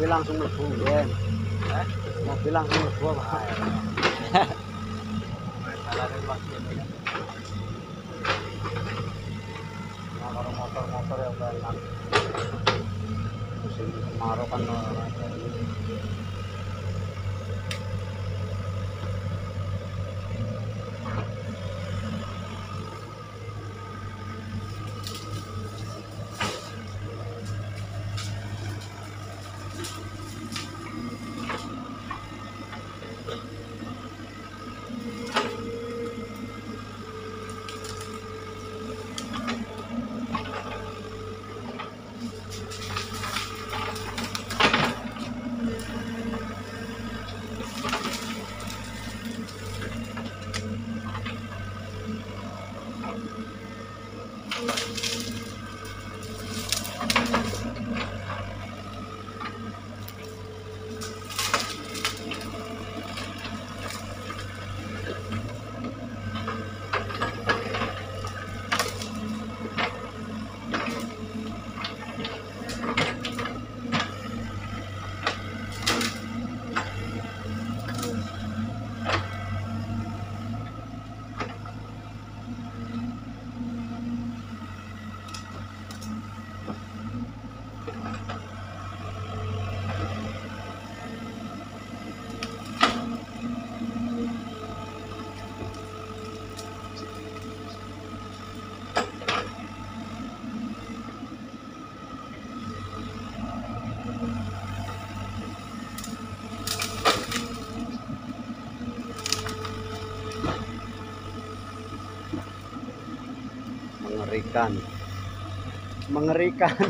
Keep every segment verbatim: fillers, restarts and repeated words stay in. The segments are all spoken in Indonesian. mobil langsung lebu ya. Mobil langsung lebu Pak. Kalau motor-motor yang banyak musim kemarau kan mengerikan, mengerikan. Nah,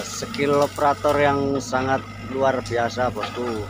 skill operator yang sangat luar biasa bosku.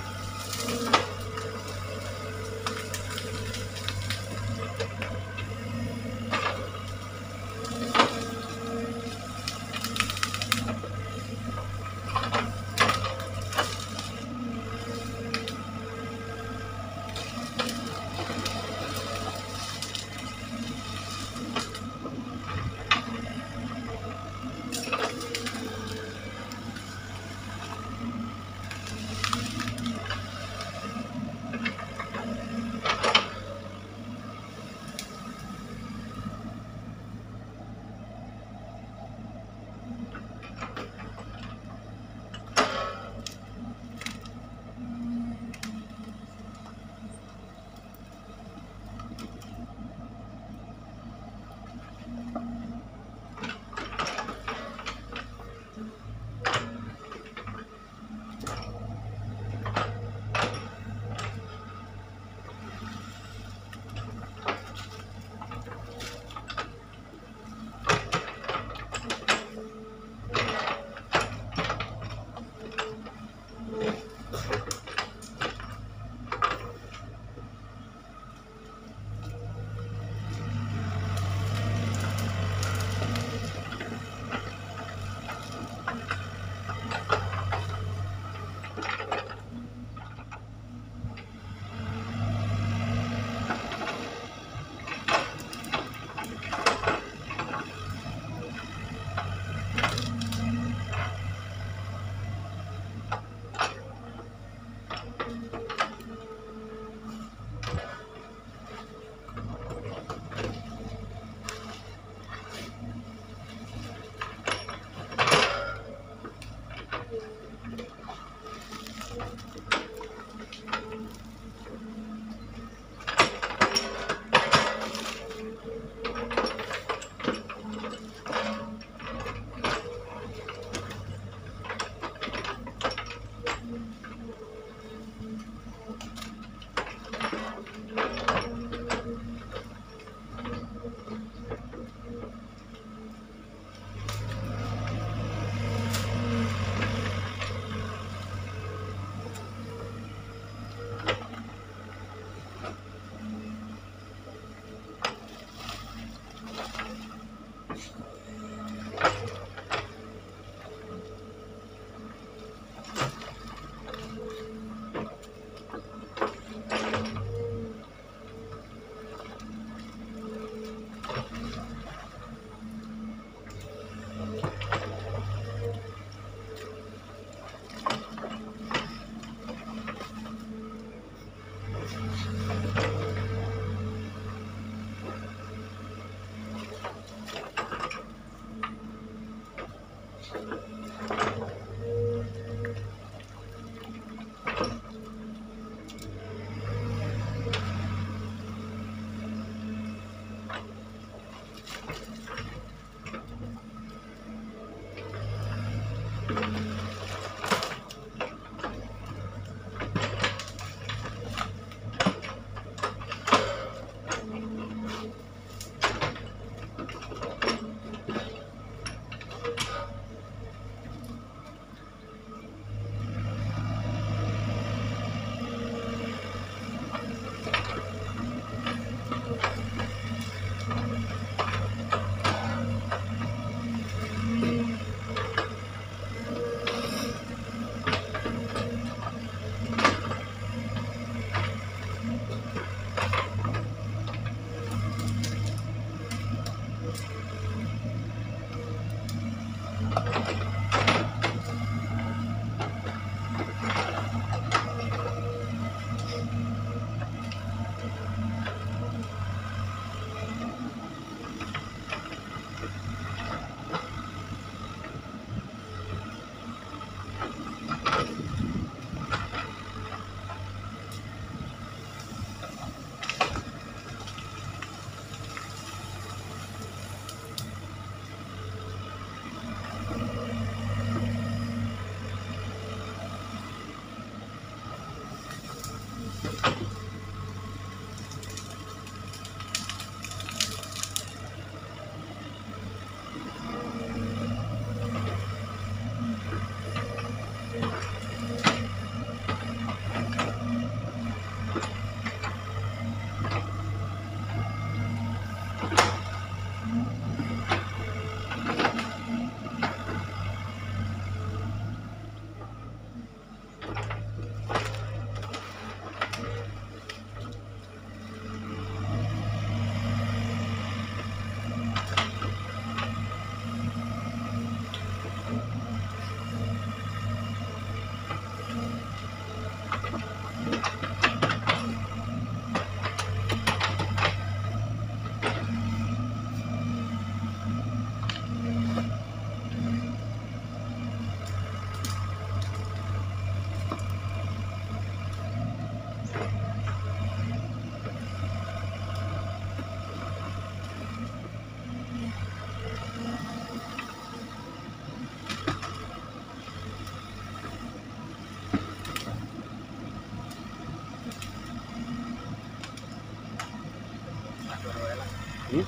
Hmm?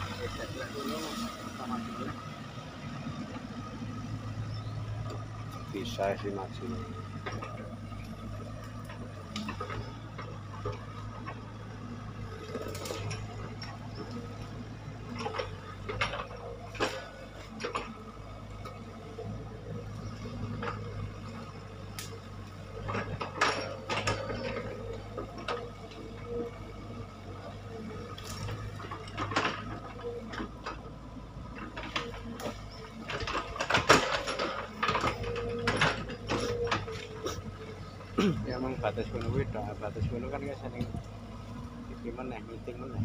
Bisa sih maksimal. Emang batas menu beda, batas menu kan guys sering iki meneh meeting meneh.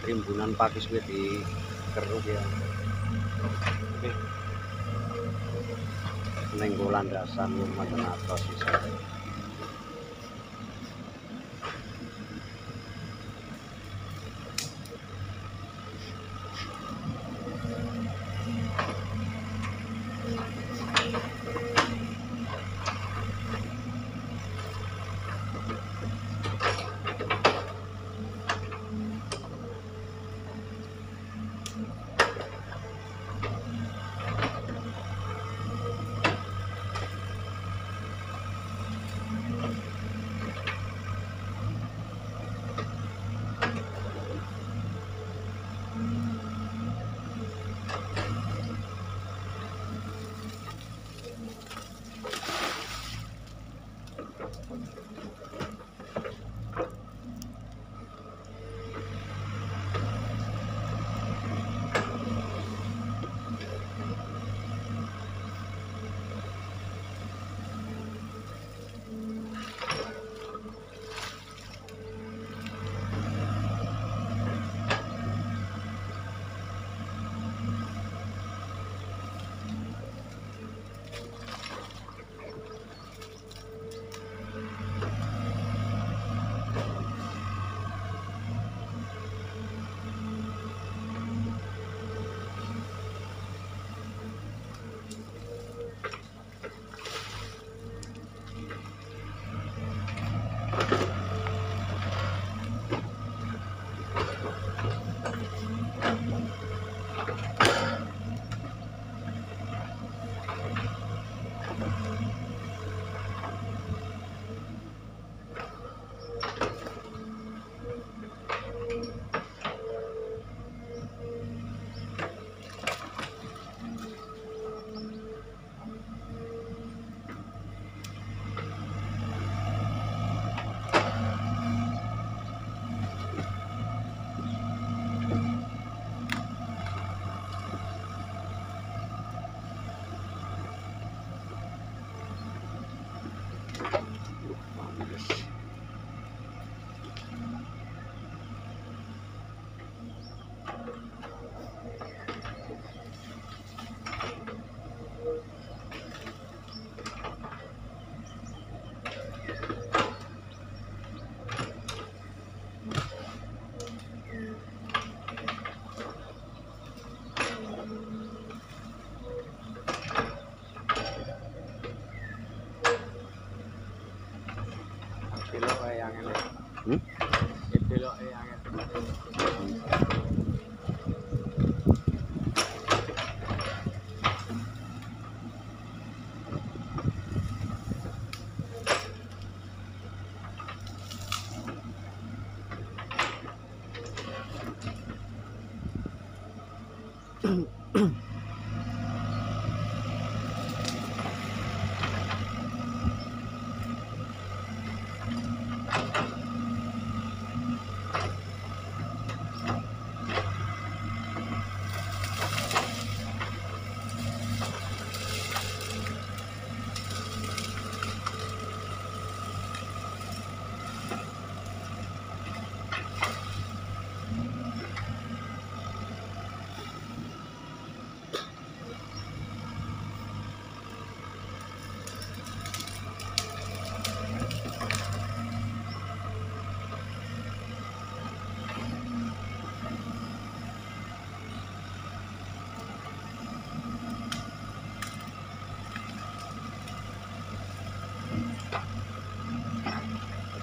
Timbunan pakis gue di keruk ya. Oke. Nenggolan dasan rumah tenatos bisa.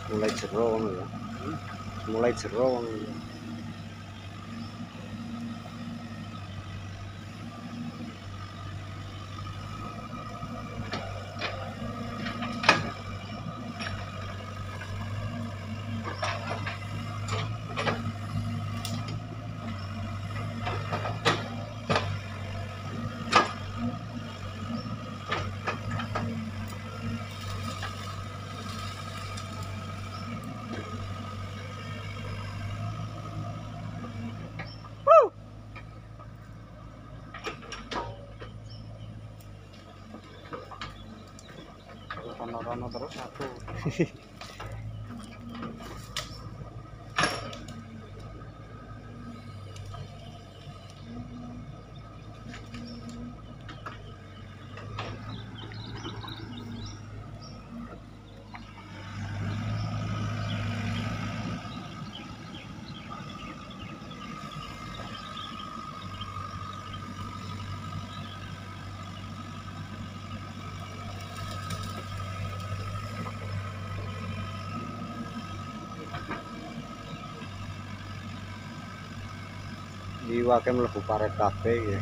Mulai cerong ya, mulai cerong ya. Rono terus satu. Iwake mlebu paret kabeh ya.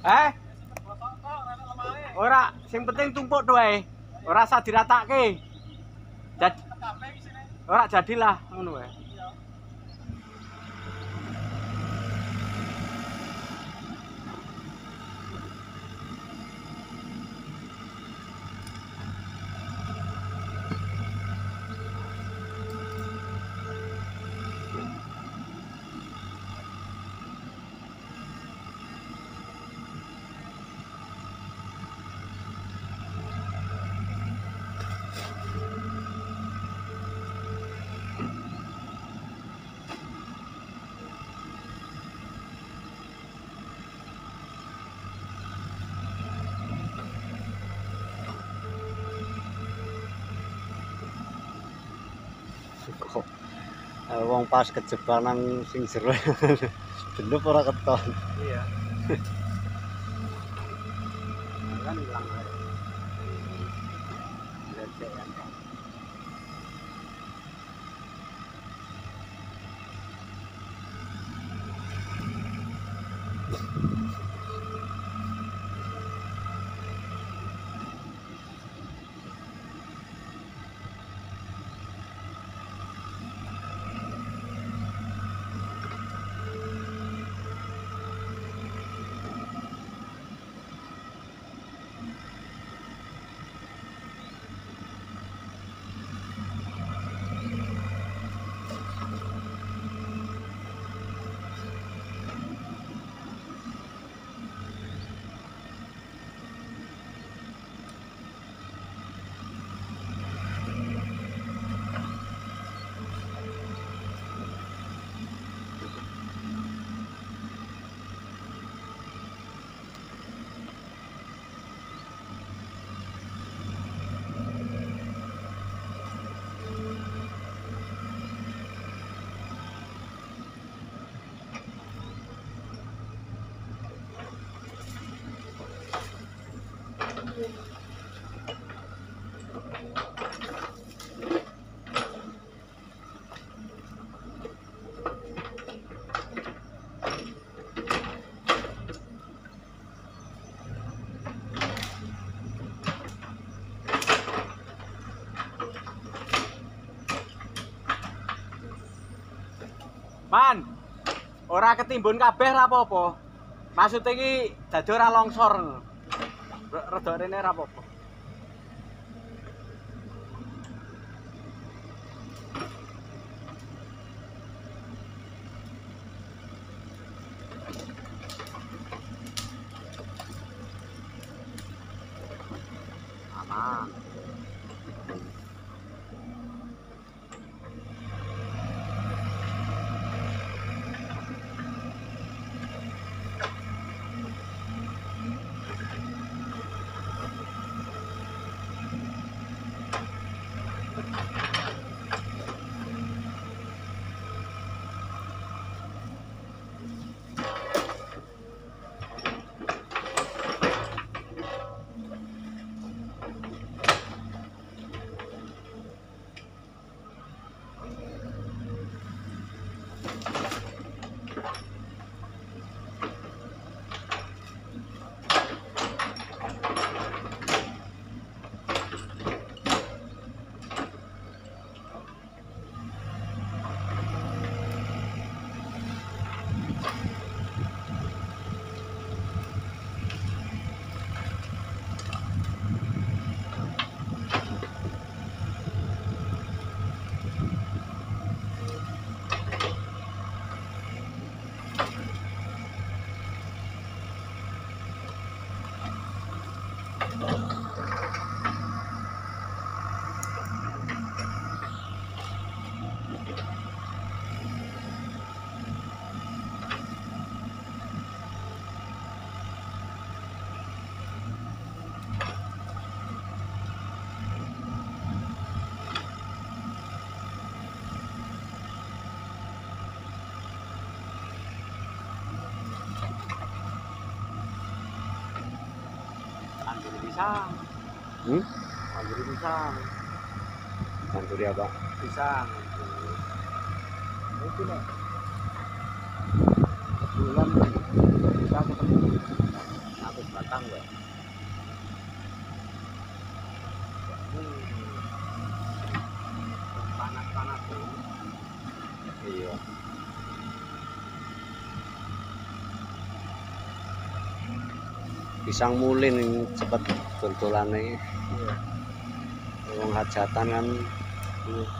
Eh, ora, sing penting tumpuk doae, ora usah diratake. Jadi, ora jadilah ngono wae. Wong pas kejebanan sing jero bener ora keton. Iya. Kan ilang ae. Man, ora ketimbun kabeh ra apa-apa. Maksud iki dadi ora longsor. Rada rene ra apa-apa. Aman. Pisang. Hmm? Tanjuri pisang. Tanjuri apa? Pisang. Itu lah. Bulan kita ketemu satu batang ya. Panas-panas tuh. Iya. Pisang mulin yang cepet bentulannya wong hajatan kan yeah.